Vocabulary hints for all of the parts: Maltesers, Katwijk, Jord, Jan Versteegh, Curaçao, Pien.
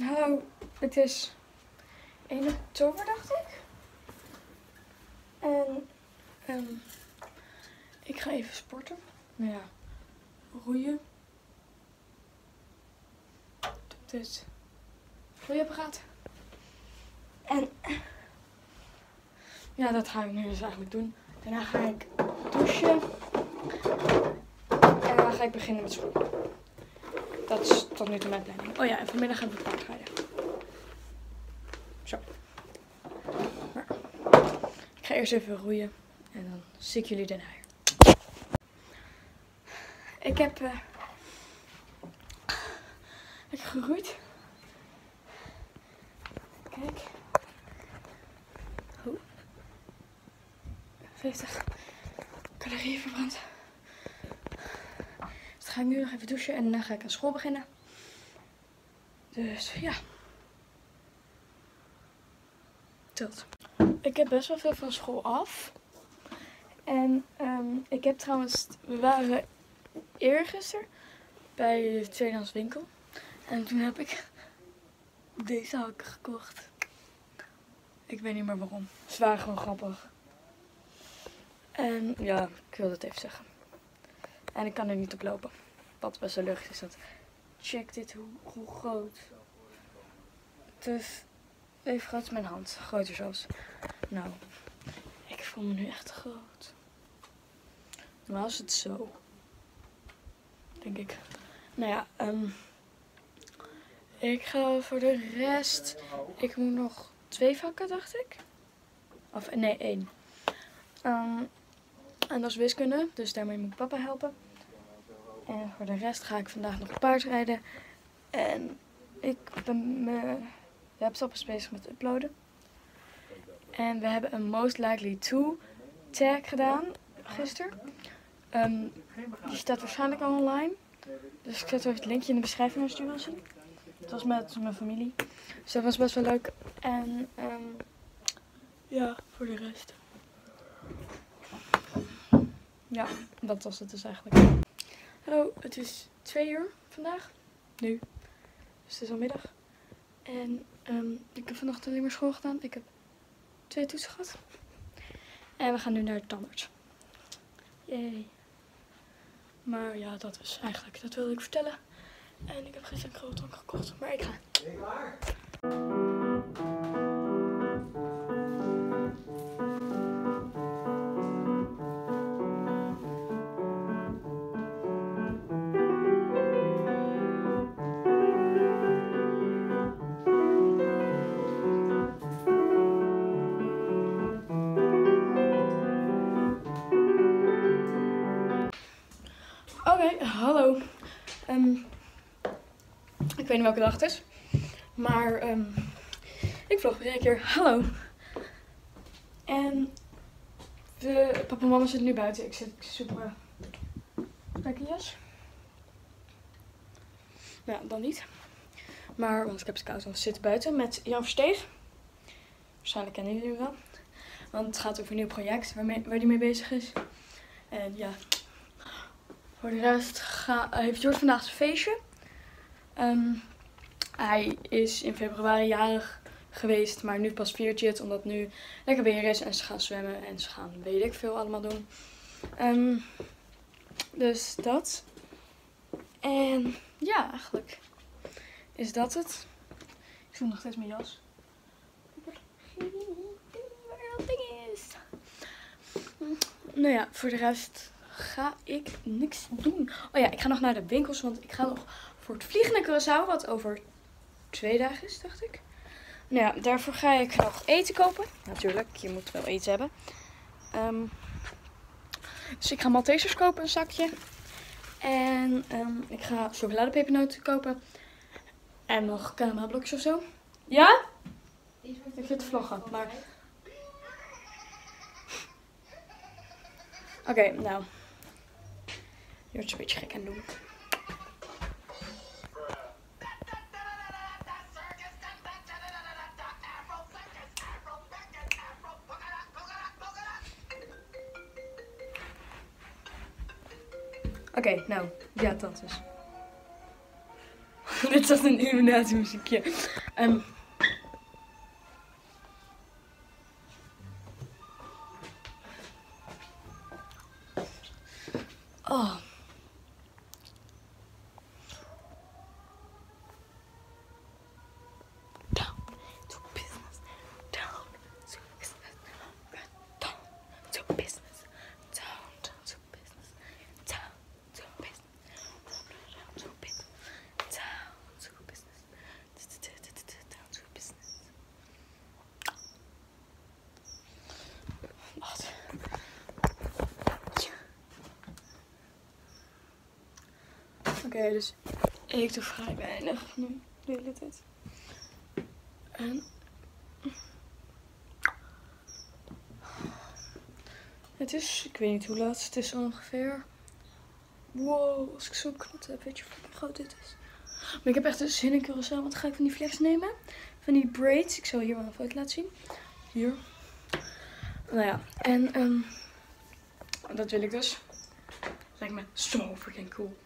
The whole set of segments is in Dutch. Hallo, het is 1 oktober, dacht ik. En ik ga even sporten. Nou ja, roeien. Doe dit. Roeiapparaat. En ja, dat ga ik nu dus eigenlijk doen. Daarna ga ik douchen. En dan ga ik beginnen met sporten. Dat is tot nu toe mijn planning. Oh ja, en vanmiddag gaan we paardrijden. Zo. Maar ik ga eerst even roeien. En dan zie ik jullie daarna. Ik heb lekker geroeid. Kijk. Oh. 50 calorieën verbrand. Dus dan ga ik nu nog even douchen en dan ga ik aan school beginnen. Dus ja. Tot. Ik heb best wel veel van school af. En ik heb trouwens, we waren eergisteren bij de tweedehands winkel. En toen heb ik deze hakken gekocht. Ik weet niet meer waarom. Ze waren gewoon grappig. En ja, ik wil dat even zeggen. En ik kan er niet op lopen. Wat best wel lucht is dat. Check dit hoe groot. Het is even groot als mijn hand. Groter zelfs. Nou, ik voel me nu echt groot. Normaal is het zo. Denk ik. Nou ja, ik ga voor de rest. Ik moet nog 2 vakken, dacht ik. Of nee, 1. En dat is wiskunde, dus daarmee moet ik papa helpen. En voor de rest ga ik vandaag nog paardrijden. En ik ben mijn laptop is bezig met uploaden. En we hebben een most likely to tag gedaan gisteren. Die staat waarschijnlijk al online. Dus ik zet even het linkje in de beschrijving als je wil zien. Het was met mijn familie. Dus dat was best wel leuk. En ja, voor de rest. Ja, dat was het dus eigenlijk. Hallo, het is 2 uur vandaag. Nu. Dus het is al middag. En ik heb vanochtend alleen maar school gedaan. Ik heb 2 toetsen gehad. En we gaan nu naar de tandarts. Yay. Maar ja, dat is eigenlijk, dat wilde ik vertellen. En ik heb gisteren een grootdrank gekocht, maar ik ga. Oké, hallo. Ik weet niet welke dag het is, maar ik vlog weer een keer. Hallo. En papa en mama zitten nu buiten. Ik zit super lekker jas. Nou, dan niet. Maar, want ik heb het koud, want we zitten buiten met Jan Versteegh. Waarschijnlijk kennen jullie hem wel. Want het gaat over een nieuw project waar hij mee bezig is. En ja, voor de rest heeft Jord vandaag zijn feestje. Hij is in februari jarig geweest, maar nu pas viert hij het omdat nu lekker weer is en ze gaan zwemmen en ze gaan weet ik veel allemaal doen. Dus dat. En ja, eigenlijk is dat het. Ik zoek nog steeds mijn jas. Ik heb geen idee waar dat ding is. Nou ja, voor de rest ga ik niks doen. Oh ja, ik ga nog naar de winkels, want ik ga nog voor het vliegen naar Curaçao, wat over 2 dagen is, dacht ik. Nou ja, daarvoor ga ik nog eten kopen. Natuurlijk, je moet wel eten hebben. Dus ik ga Maltesers kopen, een zakje. En ik ga chocoladepepernoten kopen. En nog caramelblokjes of zo. Ja? Ik zit te vloggen, maar oké, nou. Je wordt een beetje gek aan het doen. Oké, nou, ja, dat is. Dit was een illuminatiemuziekje. Oh. Oké, dus ik doe vrij weinig nu de hele tijd. En het is, ik weet niet hoe laat het is ongeveer. Wow, als ik zo'n knot heb, weet je hoe groot dit is. Maar ik heb echt een zin in Curaçao, want ga ik van die flex nemen. Van die braids, ik zal hier wel een foto laten zien. Hier. Nou ja, en dat wil ik dus. Dat lijkt me zo freaking cool.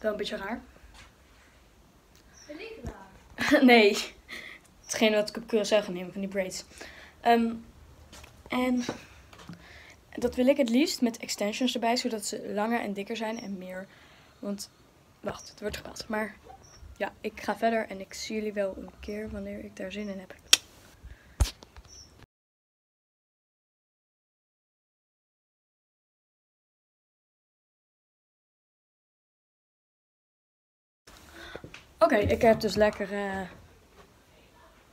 Wel een beetje raar. Ben ik raar? Nee. Hetgeen wat ik op Curaçao ga nemen van die braids. En dat wil ik het liefst met extensions erbij. Zodat ze langer en dikker zijn en meer. Want, wacht, het wordt gepraat. Maar ja, ik ga verder en ik zie jullie wel een keer wanneer ik daar zin in heb. Oké, ik heb dus lekker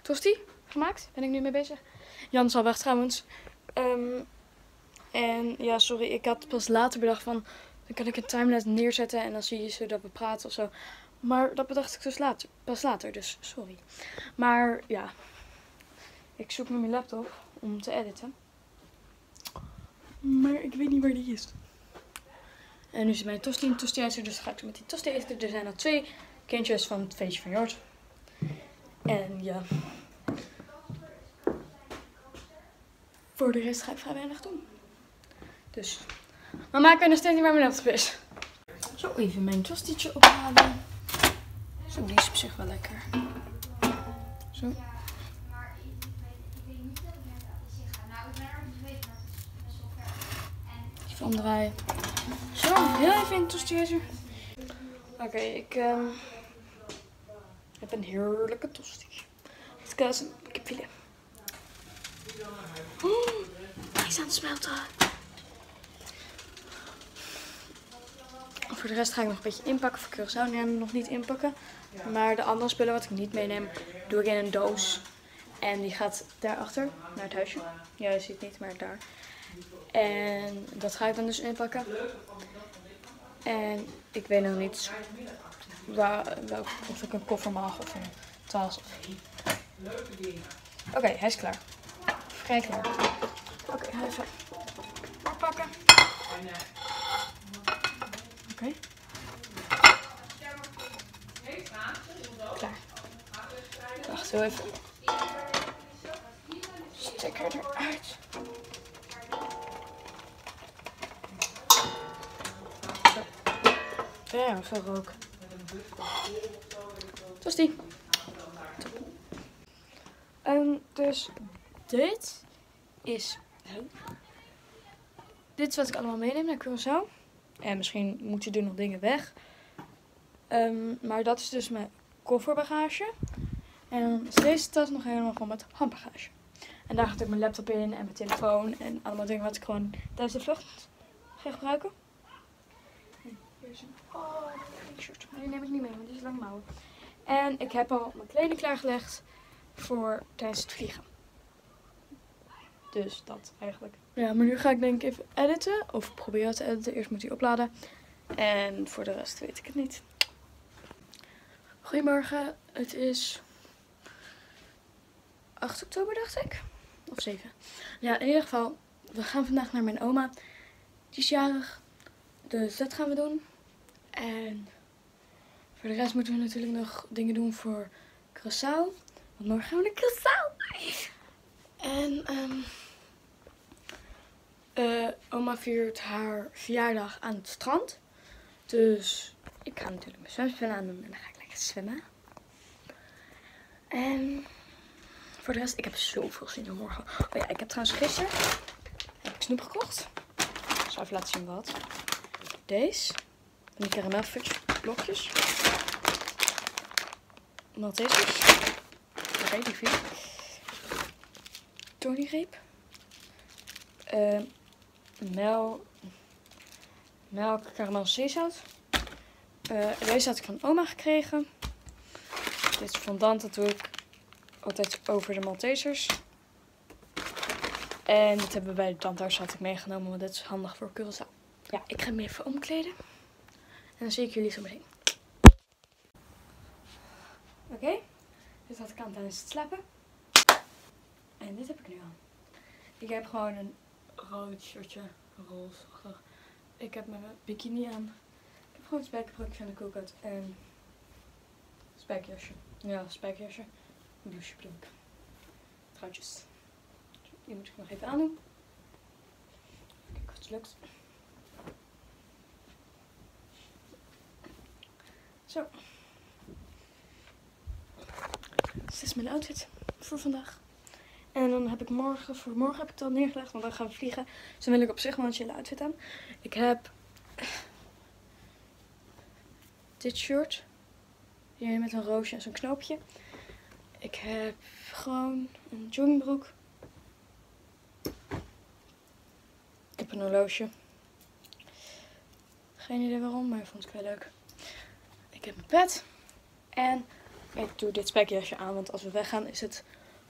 tosti gemaakt. Ben ik nu mee bezig. Jan is al weg trouwens. En ja, sorry, ik had pas later bedacht van, dan kan ik een timelapse neerzetten en dan zie je zo dat we praten of zo. Maar dat bedacht ik dus later, pas later, dus sorry. Maar ja, ik zoek met mijn laptop om te editen. Maar ik weet niet waar die is. En nu zit mijn tosti in de tostiijzer, dus ga ik met die tosti eten. Er zijn al 2 kindjes van het feestje van Jord. En ja. Voor de rest ga ik vrij weinig doen. Dus. Mama, ik weet nog steeds niet waar mijn laptop is. Zo, even mijn tostietje ophalen. Zo, die is op zich wel lekker. Zo. Even omdraaien. Zo, heel even in de tostiijzer. Oké, ik heb een heerlijke tosti. Met kaas en kipfilet. Hij is aan het smelten. Voor de rest ga ik nog een beetje inpakken. Voor Curaçao neem ik nog niet inpakken. Maar de andere spullen wat ik niet meeneem, doe ik in een doos. En die gaat daarachter, naar het huisje. Ja, je ziet het niet, maar daar. En dat ga ik dan dus inpakken. En ik weet nog niet of ik een koffer mag of een tas of Oké, hij is klaar. Vrij klaar. Oké, ga even oppakken. Oké. Klaar. Wacht heel even. Stekker eruit. Ja, veel rook. Tosti. Dus dit is... Dit is wat ik allemaal meeneem naar Curaçao. En misschien moet je er nog dingen weg. Maar dat is dus mijn kofferbagage. En dan is deze tas nog helemaal gewoon met handbagage. En daar gaat ik mijn laptop in en mijn telefoon. En allemaal dingen wat ik gewoon tijdens de vlucht ga gebruiken. Oh, een shirt. Maar die neem ik niet mee, want die is lang mouwen. En ik heb al mijn kleding klaargelegd voor tijdens het vliegen. Dus dat eigenlijk. Ja, maar nu ga ik denk ik even editen. Of proberen te editen. Eerst moet hij opladen. En voor de rest weet ik het niet. Goedemorgen. Het is 8 oktober dacht ik. Of 7. Ja, in ieder geval. We gaan vandaag naar mijn oma. Die is jarig. Dus dat gaan we doen. En voor de rest moeten we natuurlijk nog dingen doen voor Curaçao. Want morgen gaan we naar Curaçao. En oma viert haar verjaardag aan het strand. Dus ik ga natuurlijk mijn zwemspullen aan doen en dan ga ik lekker zwemmen. Voor de rest, ik heb zoveel zin in morgen. Oh ja, ik heb trouwens gisteren snoep gekocht. Ik zal even laten zien wat. Deze. En die karamelfudgeblokjes. Maltesers. Oké, die vier. Tonygreep. Melk, karamel, zeezout. Deze had ik van oma gekregen. Dit fondant, dat doe ik altijd over de Maltesers. En dit hebben we bij de tandarts had ik meegenomen, want dit is handig voor Curaçao. Ja, ik ga me even omkleden. En dan zie ik jullie zo meteen. Oké, dit had ik aan tijdens het slapen. En dit heb ik nu aan. Ik heb gewoon een rood shirtje, roze. Ik heb mijn bikini aan. Ik heb gewoon een spijkerbroekje en een koelkast en spijkerjasje. Ja, spijkerjasje. Een blouseje bedoel ik. Truitjes. Die moet ik nog even aandoen. Kijk of het lukt. Zo. Dus dit is mijn outfit voor vandaag. En dan heb ik morgen, voor morgen heb ik het al neergelegd, want dan gaan we vliegen. Dus dan wil ik op zich wel een chille outfit aan. Ik heb dit shirt. Hier met een roosje en zo'n knoopje. Ik heb gewoon een joggingbroek. Ik heb een horloge. Geen idee waarom, maar ik vond het wel leuk. Ik heb mijn pet. En ik doe dit spijkerjasje aan, want als we weggaan is het...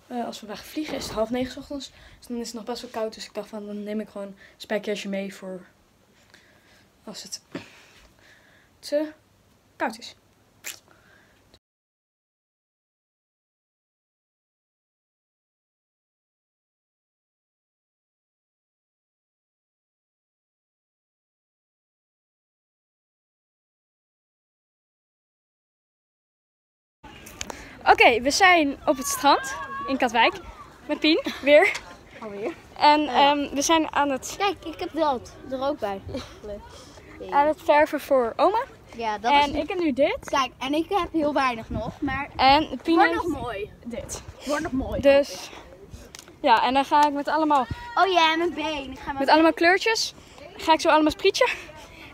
als we wegvliegen is het 8:30 's ochtends. Dus dan is het nog best wel koud. Dus ik dacht van, dan neem ik gewoon een spijkerjasje mee voor als het te koud is. Oké, we zijn op het strand in Katwijk met Pien, weer. Alweer. En we zijn aan het... Kijk, ik heb dat er ook bij. Leuk. Aan het verven voor oma. Ja, dat en is ik heb nu dit. Kijk, en ik heb heel weinig nog, maar... En Pien wordt nog mooi. Dit. Wordt nog mooi. Dus, ja, en dan ga ik met allemaal... Oh ja, mijn been. Met allemaal kleurtjes. Ga ik zo allemaal sprietje.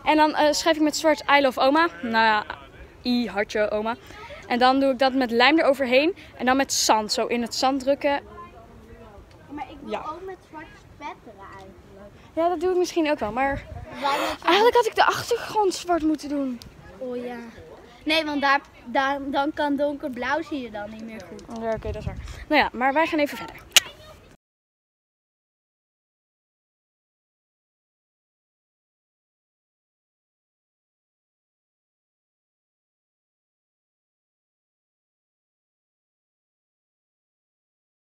En dan schrijf ik met zwart I love oma. Nou ja, I hartje oma. En dan doe ik dat met lijm eroverheen. En dan met zand. Zo in het zand drukken. Maar ik wil ook met zwarte spetteren eigenlijk. Ja, dat doe ik misschien ook wel. Maar eigenlijk had ik de achtergrond zwart moeten doen. Oh ja. Nee, want dan kan donkerblauw zie je dan niet meer goed. Ja, oké, dat is waar. Nou ja, maar wij gaan even verder.